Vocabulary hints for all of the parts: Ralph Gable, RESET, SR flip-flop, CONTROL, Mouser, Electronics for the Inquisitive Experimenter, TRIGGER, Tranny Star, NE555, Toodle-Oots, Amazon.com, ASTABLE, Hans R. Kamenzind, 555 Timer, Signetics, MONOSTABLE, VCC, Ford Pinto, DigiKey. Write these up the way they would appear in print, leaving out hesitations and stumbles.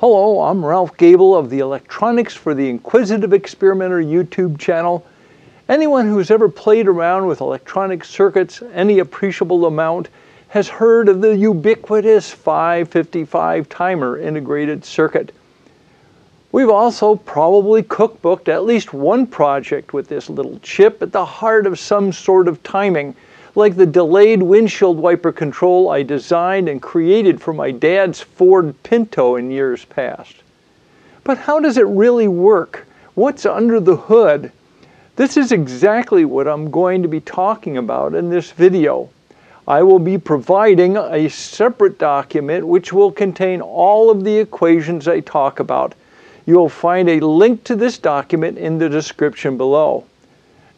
Hello, I'm Ralph Gable of the Electronics for the Inquisitive Experimenter YouTube channel. Anyone who's ever played around with electronic circuits any appreciable amount has heard of the ubiquitous 555 timer integrated circuit. We've also probably cookbooked at least one project with this little chip at the heart of some sort of timing, like the delayed windshield wiper control I designed and created for my dad's Ford Pinto in years past. But how does it really work? What's under the hood? This is exactly what I'm going to be talking about in this video. I will be providing a separate document which will contain all of the equations I talk about. You'll find a link to this document in the description below.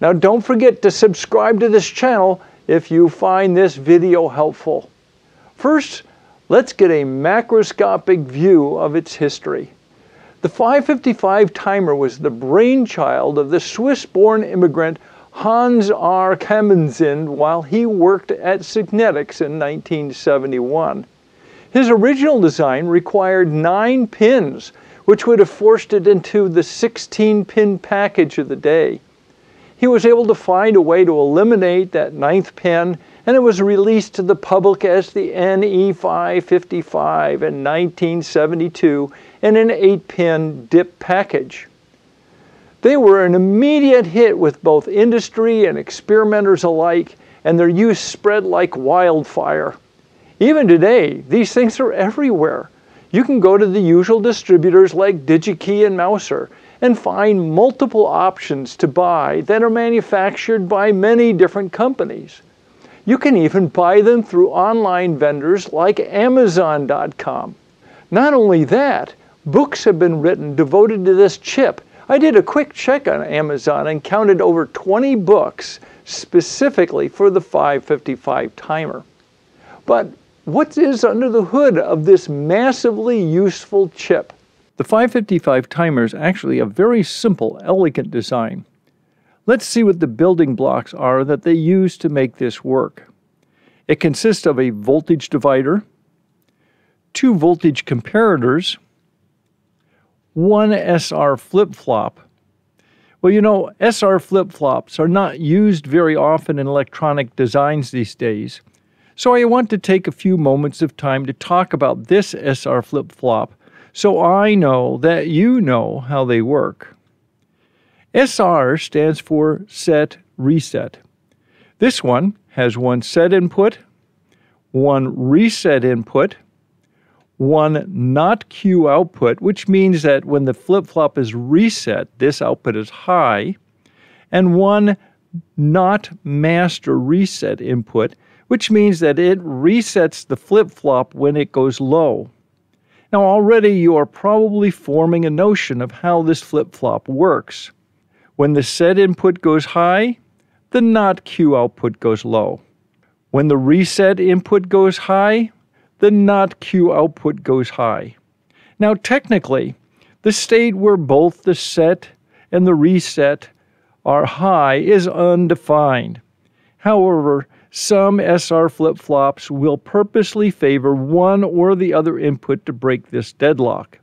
Now don't forget to subscribe to this channel if you find this video helpful. First, let's get a macroscopic view of its history. The 555 timer was the brainchild of the Swiss-born immigrant Hans R. Kamenzind while he worked at Signetics in 1971. His original design required 9 pins, which would have forced it into the 16-pin package of the day. He was able to find a way to eliminate that 9th pin, and it was released to the public as the NE555 in 1972 in an 8-pin dip package. They were an immediate hit with both industry and experimenters alike, and their use spread like wildfire. Even today, these things are everywhere. You can go to the usual distributors like DigiKey and Mouser and find multiple options to buy that are manufactured by many different companies. You can even buy them through online vendors like Amazon.com. Not only that, books have been written devoted to this chip. I did a quick check on Amazon and counted over 20 books specifically for the 555 timer. But what is under the hood of this massively useful chip? The 555 timer is actually a very simple, elegant design. Let's see what the building blocks are that they use to make this work. It consists of a voltage divider, 2 voltage comparators, 1 SR flip-flop. Well, you know, SR flip-flops are not used very often in electronic designs these days. So I want to take a few moments of time to talk about this SR flip-flop so I know that you know how they work. SR stands for Set Reset. This one has 1 set input, 1 reset input, 1 not Q output, which means that when the flip-flop is reset, this output is high, and 1 not master reset input, which means that it resets the flip-flop when it goes low. Now already you are probably forming a notion of how this flip-flop works. When the set input goes high, the not Q output goes low. When the reset input goes high, the not Q output goes high. Now technically, the state where both the set and the reset are high is undefined. However, some SR flip-flops will purposely favor one or the other input to break this deadlock.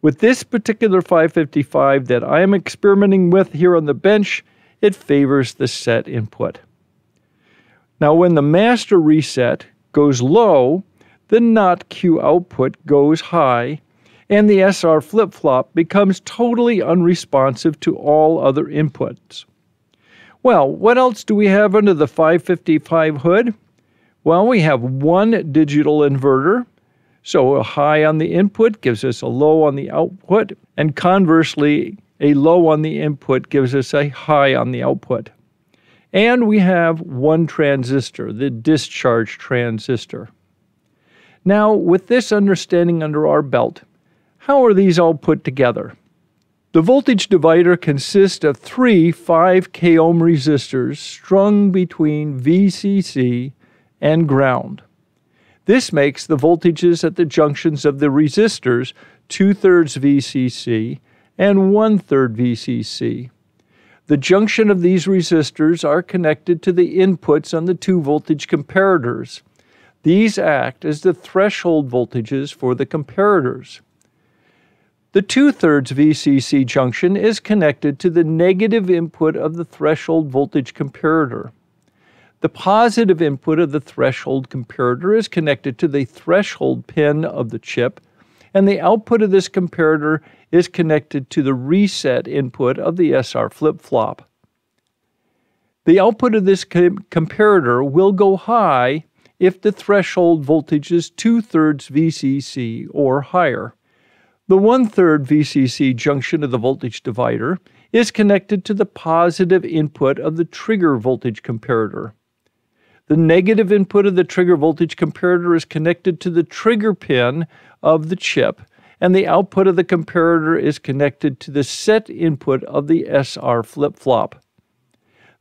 With this particular 555 that I am experimenting with here on the bench, it favors the set input. Now when the master reset goes low, the not Q output goes high, and the SR flip-flop becomes totally unresponsive to all other inputs. Well, what else do we have under the 555 hood? Well, we have 1 digital inverter, so a high on the input gives us a low on the output, and conversely, a low on the input gives us a high on the output. And we have 1 transistor, the discharge transistor. Now, with this understanding under our belt, how are these all put together? The voltage divider consists of 3 5K-ohm resistors strung between VCC and ground. This makes the voltages at the junctions of the resistors 2/3 VCC and 1/3 VCC. The junction of these resistors are connected to the inputs on the 2 voltage comparators. These act as the threshold voltages for the comparators. The 2/3 VCC junction is connected to the negative input of the threshold voltage comparator. The positive input of the threshold comparator is connected to the threshold pin of the chip, and the output of this comparator is connected to the reset input of the SR flip-flop. The output of this comparator will go high if the threshold voltage is 2/3 VCC or higher. The 1/3 VCC junction of the voltage divider is connected to the positive input of the trigger voltage comparator. The negative input of the trigger voltage comparator is connected to the trigger pin of the chip, and the output of the comparator is connected to the set input of the SR flip-flop.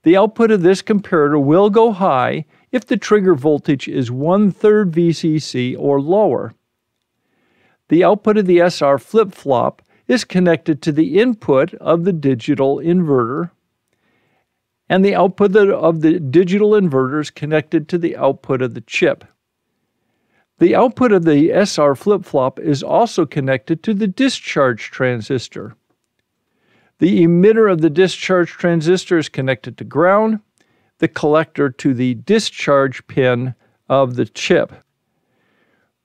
The output of this comparator will go high if the trigger voltage is 1/3 VCC or lower. The output of the SR flip-flop is connected to the input of the digital inverter, and the output of the digital inverter is connected to the output of the chip. The output of the SR flip-flop is also connected to the discharge transistor. The emitter of the discharge transistor is connected to ground, the collector to the discharge pin of the chip.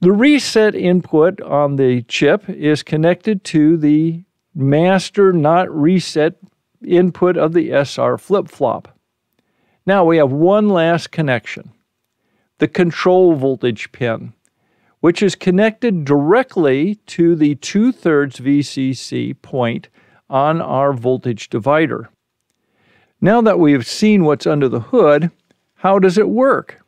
The reset input on the chip is connected to the master not reset input of the SR flip-flop. Now we have one last connection, the control voltage pin, which is connected directly to the 2/3 VCC point on our voltage divider. Now that we have seen what's under the hood, how does it work?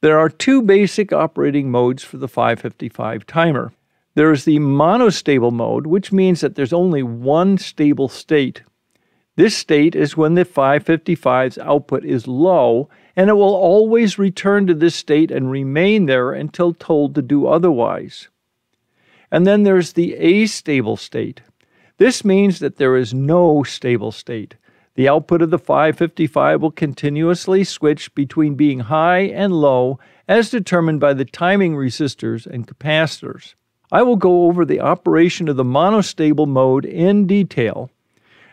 There are two basic operating modes for the 555 timer. There is the monostable mode, which means that there's only one stable state. This state is when the 555's output is low, and it will always return to this state and remain there until told to do otherwise. And then there's the astable state. This means that there is no stable state. The output of the 555 will continuously switch between being high and low as determined by the timing resistors and capacitors. I will go over the operation of the monostable mode in detail,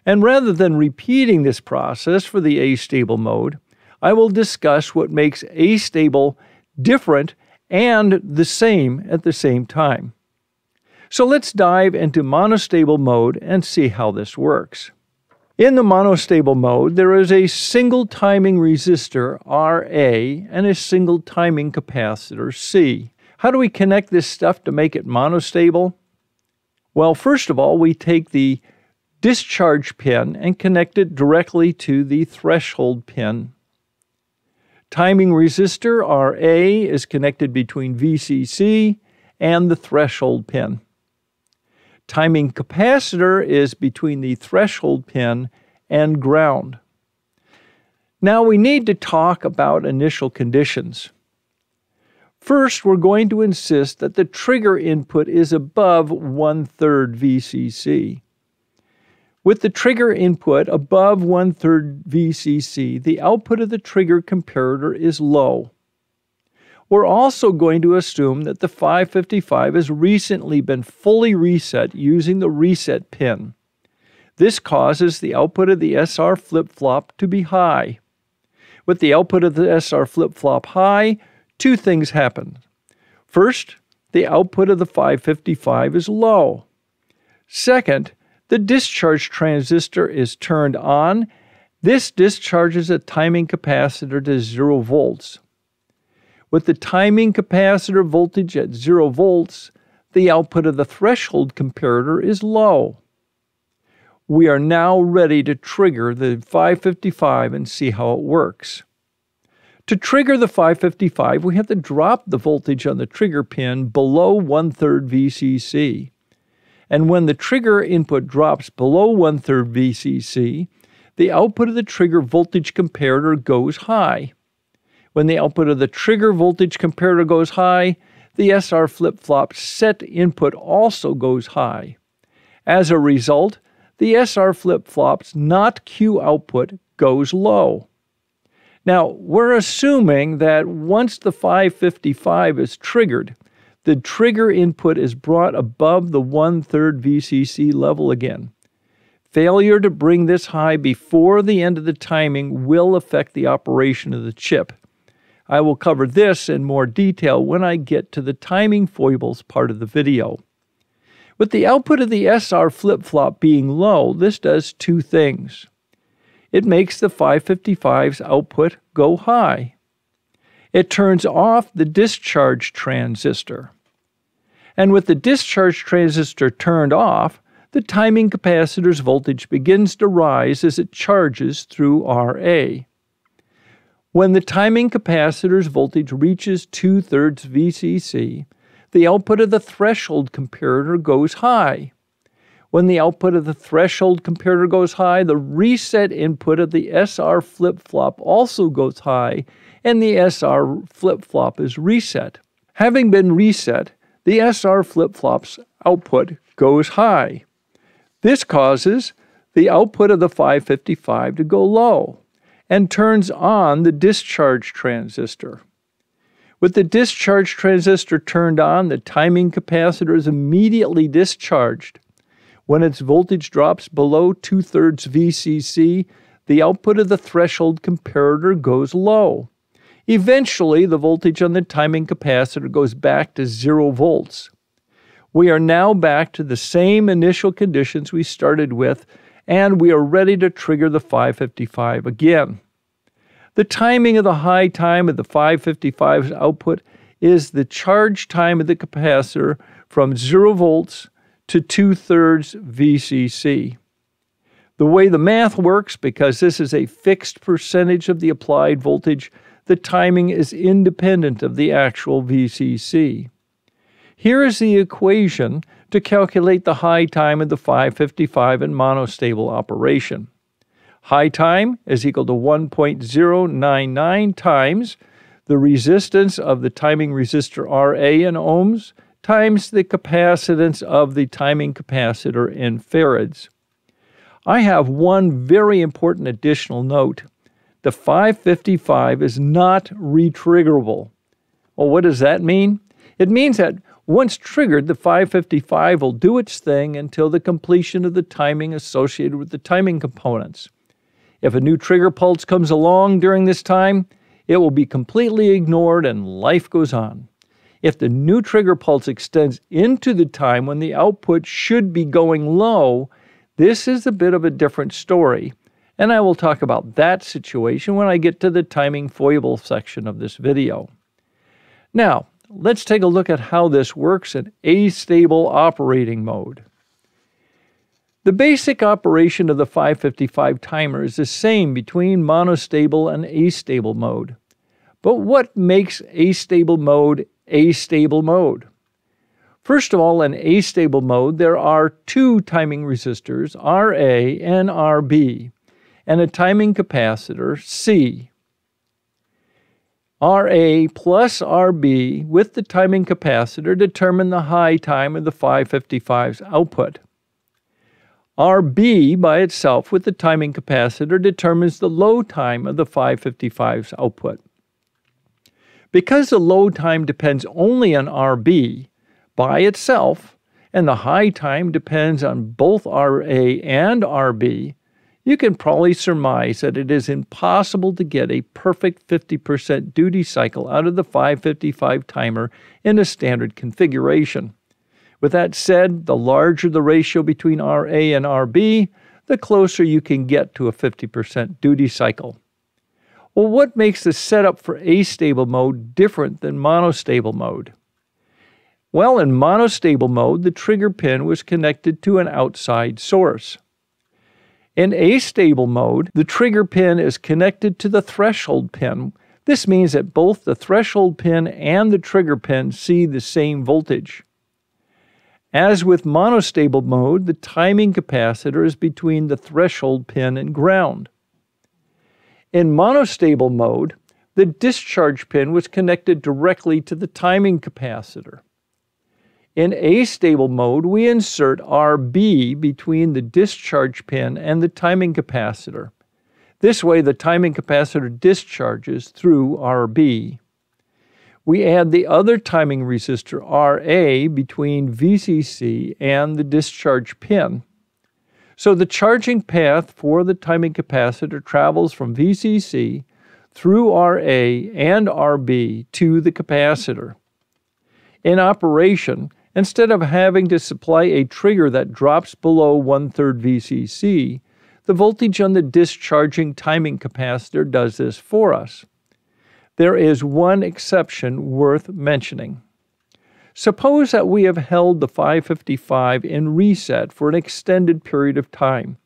and rather than repeating this process for the astable mode, I will discuss what makes astable different and the same at the same time. So let's dive into monostable mode and see how this works. In the monostable mode, there is a single timing resistor, RA, and a single timing capacitor, C. How do we connect this stuff to make it monostable? Well, first of all, we take the discharge pin and connect it directly to the threshold pin. Timing resistor, RA, is connected between VCC and the threshold pin. Timing capacitor is between the threshold pin and ground. Now we need to talk about initial conditions. First, we're going to insist that the trigger input is above 1/3 VCC. With the trigger input above 1/3 VCC, the output of the trigger comparator is low. We're also going to assume that the 555 has recently been fully reset using the reset pin. This causes the output of the SR flip-flop to be high. With the output of the SR flip-flop high, two things happen. First, the output of the 555 is low. Second, the discharge transistor is turned on. This discharges a timing capacitor to 0 volts. With the timing capacitor voltage at 0 volts, the output of the threshold comparator is low. We are now ready to trigger the 555 and see how it works. To trigger the 555, we have to drop the voltage on the trigger pin below 1/3 VCC. And when the trigger input drops below 1/3 VCC, the output of the trigger voltage comparator goes high. When the output of the trigger voltage comparator goes high, the SR flip-flop set input also goes high. As a result, the SR flip-flop's not Q output goes low. Now, we're assuming that once the 555 is triggered, the trigger input is brought above the 1/3 VCC level again. Failure to bring this high before the end of the timing will affect the operation of the chip. I will cover this in more detail when I get to the timing foibles part of the video. With the output of the SR flip-flop being low, this does two things. It makes the 555's output go high. It turns off the discharge transistor. And with the discharge transistor turned off, the timing capacitor's voltage begins to rise as it charges through RA. When the timing capacitor's voltage reaches 2/3 VCC, the output of the threshold comparator goes high. When the output of the threshold comparator goes high, the reset input of the SR flip-flop also goes high, and the SR flip-flop is reset. Having been reset, the SR flip-flop's output goes high. This causes the output of the 555 to go low and turns on the discharge transistor. With the discharge transistor turned on, the timing capacitor is immediately discharged. When its voltage drops below 2/3 VCC, the output of the threshold comparator goes low. Eventually, the voltage on the timing capacitor goes back to 0 volts. We are now back to the same initial conditions we started with, and we are ready to trigger the 555 again. The timing of the high time of the 555's output is the charge time of the capacitor from 0 volts to 2/3 VCC. The way the math works, because this is a fixed percentage of the applied voltage, the timing is independent of the actual VCC. Here is the equation to calculate the high time of the 555 in monostable operation. High time is equal to 1.099 times the resistance of the timing resistor RA in ohms times the capacitance of the timing capacitor in farads. I have one very important additional note. The 555 is not retriggerable. Well, what does that mean? It means that once triggered, the 555 will do its thing until the completion of the timing associated with the timing components. If a new trigger pulse comes along during this time, it will be completely ignored and life goes on. If the new trigger pulse extends into the time when the output should be going low, this is a bit of a different story, and I will talk about that situation when I get to the timing foible section of this video. Now, let's take a look at how this works in ASTABLE operating mode. The basic operation of the 555 timer is the same between monostable and ASTABLE mode. But what makes ASTABLE mode ASTABLE mode? First of all, in ASTABLE mode, there are two timing resistors, RA and RB, and a timing capacitor, C. RA plus RB with the timing capacitor determine the high time of the 555's output. RB by itself with the timing capacitor determines the low time of the 555's output. Because the low time depends only on RB by itself, and the high time depends on both RA and RB, you can probably surmise that it is impossible to get a perfect 50% duty cycle out of the 555 timer in a standard configuration. With that said, the larger the ratio between RA and RB, the closer you can get to a 50% duty cycle. Well, what makes the setup for ASTABLE mode different than monostable mode? Well, in monostable mode, the trigger pin was connected to an outside source. In ASTABLE mode, the trigger pin is connected to the threshold pin. This means that both the threshold pin and the trigger pin see the same voltage. As with monostable mode, the timing capacitor is between the threshold pin and ground. In monostable mode, the discharge pin was connected directly to the timing capacitor. In ASTABLE mode, we insert RB between the discharge pin and the timing capacitor. This way, the timing capacitor discharges through RB. we add the other timing resistor, RA, between VCC and the discharge pin. So the charging path for the timing capacitor travels from VCC through RA and RB to the capacitor. In operation, instead of having to supply a trigger that drops below 1/3 VCC, the voltage on the discharging timing capacitor does this for us. There is one exception worth mentioning. Suppose that we have held the 555 in reset for an extended period of time.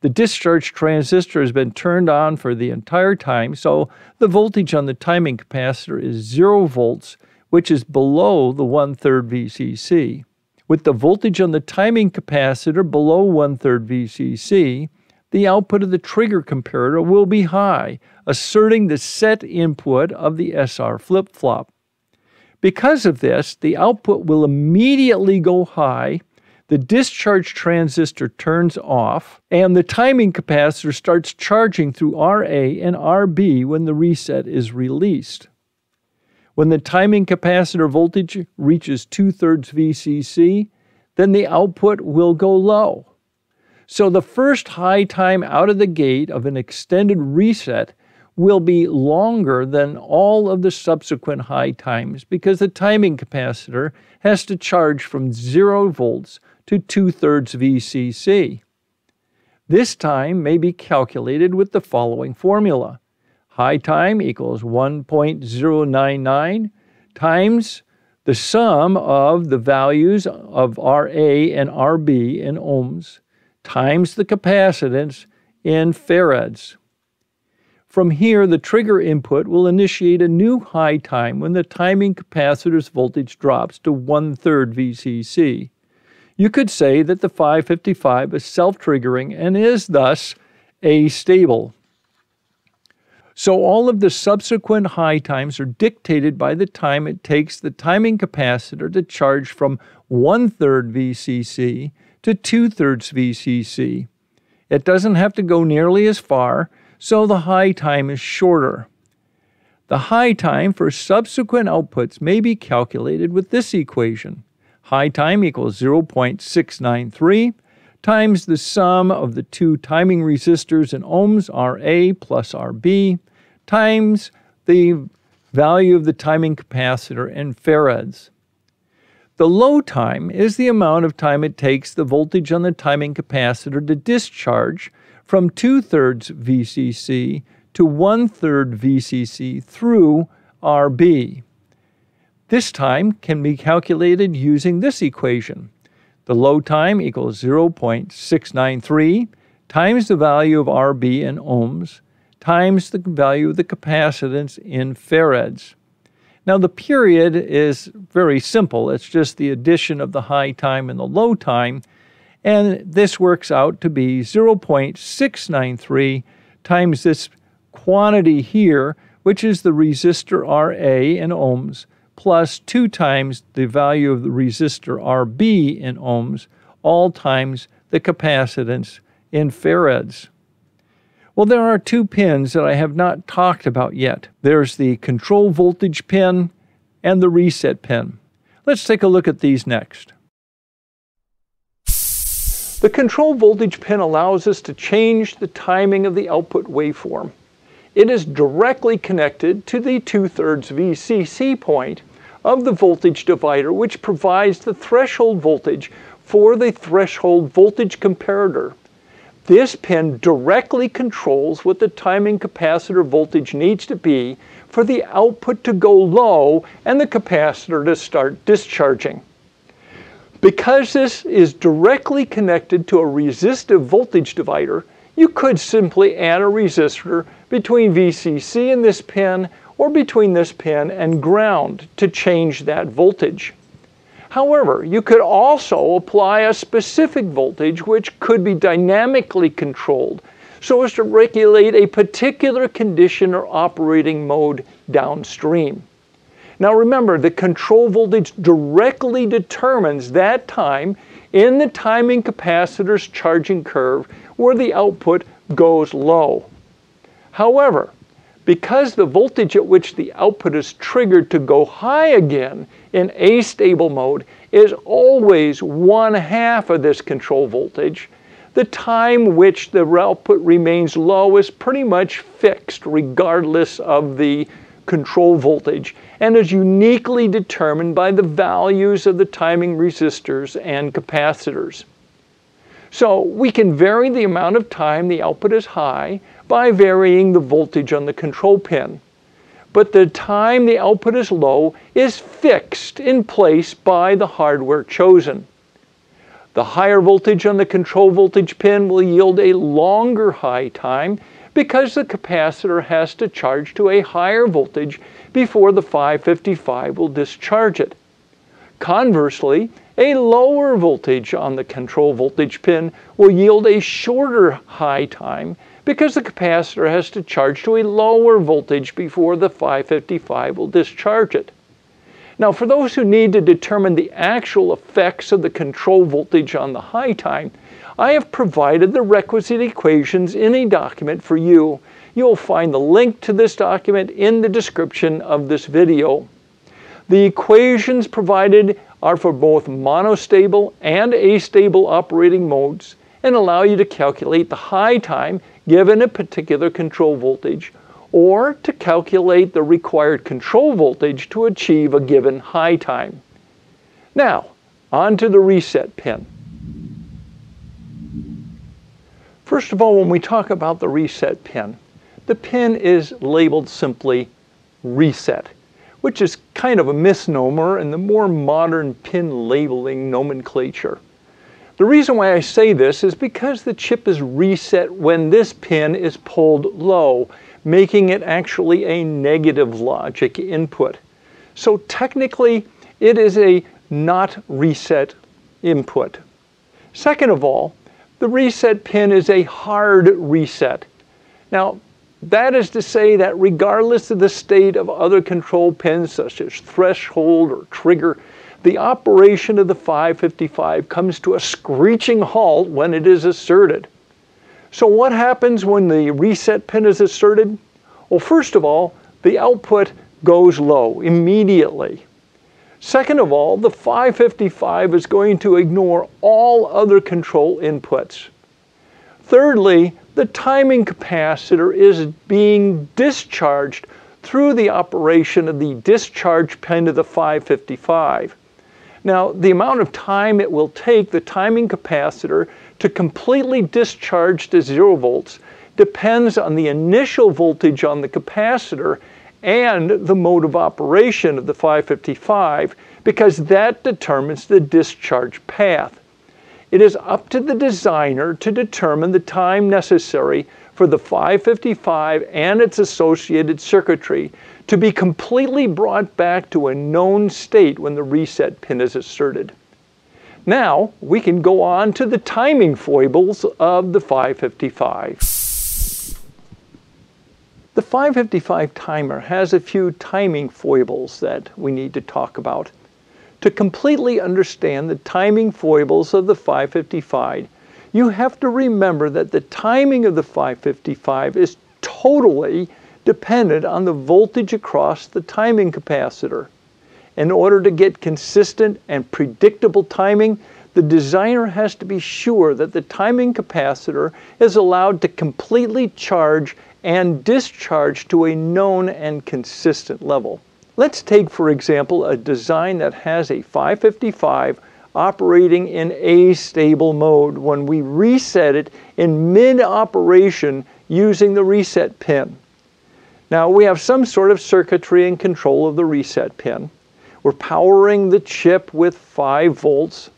The discharge transistor has been turned on for the entire time, so the voltage on the timing capacitor is 0 volts, which is below the 1/3 VCC. With the voltage on the timing capacitor below 1/3 VCC, the output of the trigger comparator will be high, asserting the set input of the SR flip-flop. Because of this, the output will immediately go high, the discharge transistor turns off, and the timing capacitor starts charging through RA and RB when the reset is released. When the timing capacitor voltage reaches 2/3 VCC, then the output will go low. So the first high time out of the gate of an extended reset will be longer than all of the subsequent high times because the timing capacitor has to charge from 0 volts to 2/3 VCC. This time may be calculated with the following formula. High time equals 1.099 times the sum of the values of RA and RB in ohms, times the capacitance in farads. From here, the trigger input will initiate a new high time when the timing capacitor's voltage drops to 1/3 VCC. You could say that the 555 is self-triggering and is thus astable. So all of the subsequent high times are dictated by the time it takes the timing capacitor to charge from 1/3 VCC to 2/3 VCC. It doesn't have to go nearly as far, so the high time is shorter. The high time for subsequent outputs may be calculated with this equation. High time equals 0.693 times the sum of the two timing resistors in ohms, RA plus RB, times the value of the timing capacitor in farads. The low time is the amount of time it takes the voltage on the timing capacitor to discharge from 2/3 VCC to 1/3 VCC through RB. This time can be calculated using this equation. The low time equals 0.693 times the value of RB in ohms times the value of the capacitance in farads. Now, the period is very simple. It's just the addition of the high time and the low time, and this works out to be 0.693 times this quantity here, which is the resistor RA in ohms, plus 2 times the value of the resistor RB in ohms, all times the capacitance in farads. Well, there are two pins that I have not talked about yet. There's the control voltage pin and the reset pin. Let's take a look at these next. The control voltage pin allows us to change the timing of the output waveform. It is directly connected to the 2/3 VCC point of the voltage divider, which provides the threshold voltage for the threshold voltage comparator. This pin directly controls what the timing capacitor voltage needs to be for the output to go low and the capacitor to start discharging. Because this is directly connected to a resistive voltage divider, you could simply add a resistor between VCC and this pin or between this pin and ground to change that voltage. However, you could also apply a specific voltage which could be dynamically controlled so as to regulate a particular condition or operating mode downstream. Now remember, the control voltage directly determines that time in the timing capacitor's charging curve where the output goes low. However, because the voltage at which the output is triggered to go high again in A-stable mode is always 1/2 of this control voltage, the time which the output remains low is pretty much fixed regardless of the control voltage and is uniquely determined by the values of the timing resistors and capacitors. So we can vary the amount of time the output is high by varying the voltage on the control pin. But the time the output is low is fixed in place by the hardware chosen. The higher voltage on the control voltage pin will yield a longer high time because the capacitor has to charge to a higher voltage before the 555 will discharge it. Conversely, a lower voltage on the control voltage pin will yield a shorter high time because the capacitor has to charge to a lower voltage before the 555 will discharge it. Now, for those who need to determine the actual effects of the control voltage on the high time, I have provided the requisite equations in a document for you. You'll find the link to this document in the description of this video. The equations provided are for both monostable and astable operating modes and allow you to calculate the high time given a particular control voltage or to calculate the required control voltage to achieve a given high time. Now, onto the reset pin. First of all, when we talk about the reset pin, the pin is labeled simply reset, which is kind of a misnomer in the more modern pin labeling nomenclature. The reason why I say this is because the chip is reset when this pin is pulled low, making it actually a negative logic input. So technically, it is a not reset input. Second of all, the reset pin is a hard reset. Now, that is to say that regardless of the state of other control pins such as threshold or trigger, the operation of the 555 comes to a screeching halt when it is asserted. So what happens when the reset pin is asserted? Well, first of all, the output goes low immediately. Second of all, the 555 is going to ignore all other control inputs. Thirdly, the timing capacitor is being discharged through the operation of the discharge pin of the 555. Now, the amount of time it will take the timing capacitor to completely discharge to 0 volts depends on the initial voltage on the capacitor and the mode of operation of the 555 because that determines the discharge path. It is up to the designer to determine the time necessary for the 555 and its associated circuitry to be completely brought back to a known state when the reset pin is asserted. Now we can go on to the timing foibles of the 555. The 555 timer has a few timing foibles that we need to talk about. To completely understand the timing foibles of the 555, you have to remember that the timing of the 555 is totally dependent on the voltage across the timing capacitor. In order to get consistent and predictable timing, the designer has to be sure that the timing capacitor is allowed to completely charge and discharge to a known and consistent level. Let's take, for example, a design that has a 555 operating in A-stable mode when we reset it in mid-operation using the reset pin. Now, we have some sort of circuitry in control of the reset pin. We're powering the chip with 5 volts.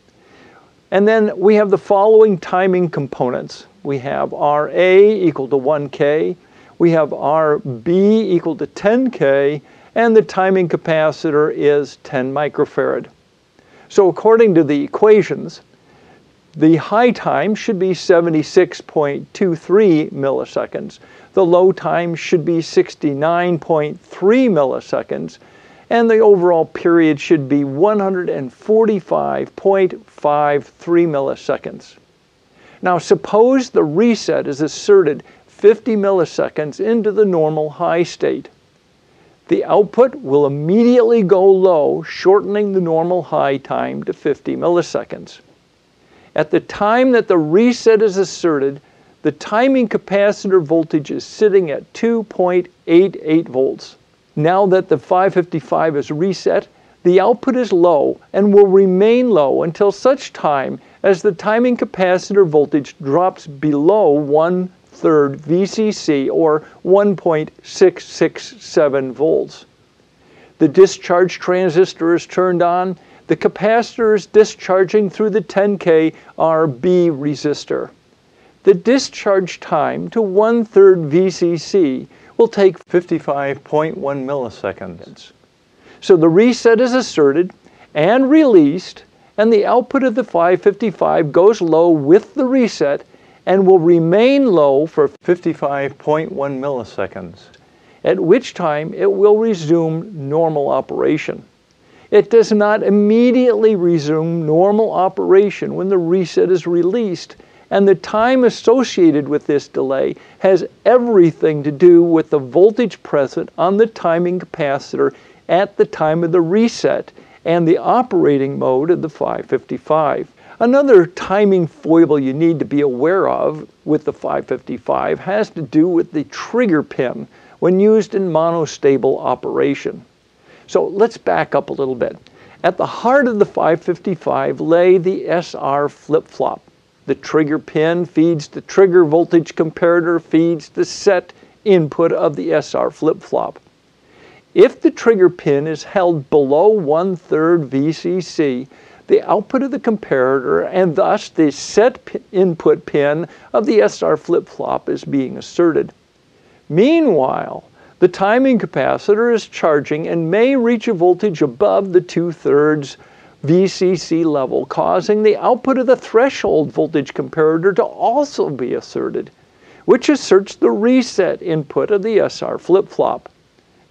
And then we have the following timing components. We have RA equal to 1K. We have RB equal to 10K. And the timing capacitor is 10 microfarad. So according to the equations, the high time should be 76.23 milliseconds. The low time should be 69.3 milliseconds. And the overall period should be 145.53 milliseconds. Now suppose the reset is asserted 50 milliseconds into the normal high state. The output will immediately go low, shortening the normal high time to 50 milliseconds. At the time that the reset is asserted, the timing capacitor voltage is sitting at 2.88 volts. Now that the 555 is reset, the output is low and will remain low until such time as the timing capacitor voltage drops below 1/3 VCC, or 1.667 volts. The discharge transistor is turned on. The capacitor is discharging through the 10K RB resistor. The discharge time to 1/3 VCC will take 55.1 milliseconds. So the reset is asserted and released, and the output of the 555 goes low with the reset and will remain low for 55.1 milliseconds, at which time it will resume normal operation. It does not immediately resume normal operation when the reset is released, and the time associated with this delay has everything to do with the voltage present on the timing capacitor at the time of the reset and the operating mode of the 555. Another timing foible you need to be aware of with the 555 has to do with the trigger pin when used in monostable operation. So let's back up a little bit. At the heart of the 555 lay the SR flip-flop. The trigger pin feeds the trigger voltage comparator, feeds the set input of the SR flip-flop. If the trigger pin is held below 1/3 VCC, the output of the comparator and thus the set input pin of the SR flip-flop is being asserted. Meanwhile, the timing capacitor is charging and may reach a voltage above the 2/3 VCC level, causing the output of the threshold voltage comparator to also be asserted, which asserts the reset input of the SR flip-flop.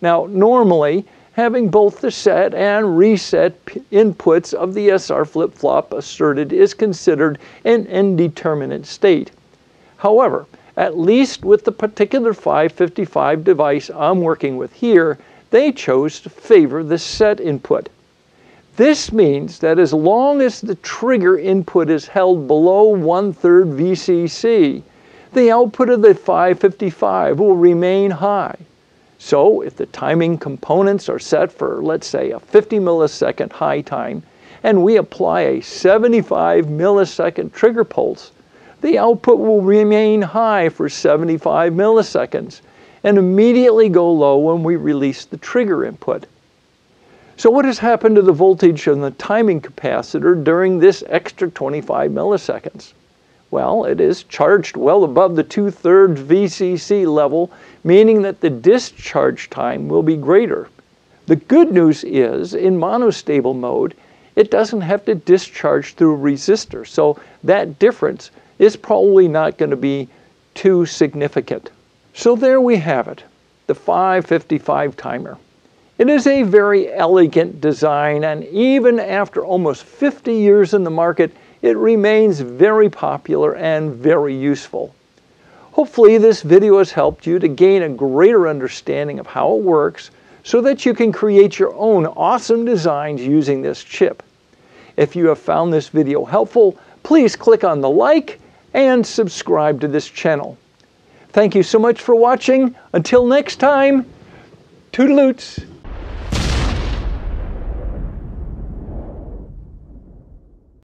Now, normally, having both the set and reset inputs of the SR flip-flop asserted is considered an indeterminate state. However, at least with the particular 555 device I'm working with here, they chose to favor the set input. This means that as long as the trigger input is held below 1/3 VCC, the output of the 555 will remain high. So if the timing components are set for, let's say, a 50 millisecond high time, and we apply a 75 millisecond trigger pulse, the output will remain high for 75 milliseconds and immediately go low when we release the trigger input. So what has happened to the voltage on the timing capacitor during this extra 25 milliseconds? Well, it is charged well above the 2/3 VCC level, meaning that the discharge time will be greater. The good news is, in monostable mode, it doesn't have to discharge through a resistor, so that difference is probably not going to be too significant. So there we have it, the 555 timer. It is a very elegant design, and even after almost 50 years in the market, it remains very popular and very useful. Hopefully this video has helped you to gain a greater understanding of how it works so that you can create your own awesome designs using this chip. If you have found this video helpful, please click on the like and subscribe to this channel. Thank you so much for watching. Until next time, toodaloots.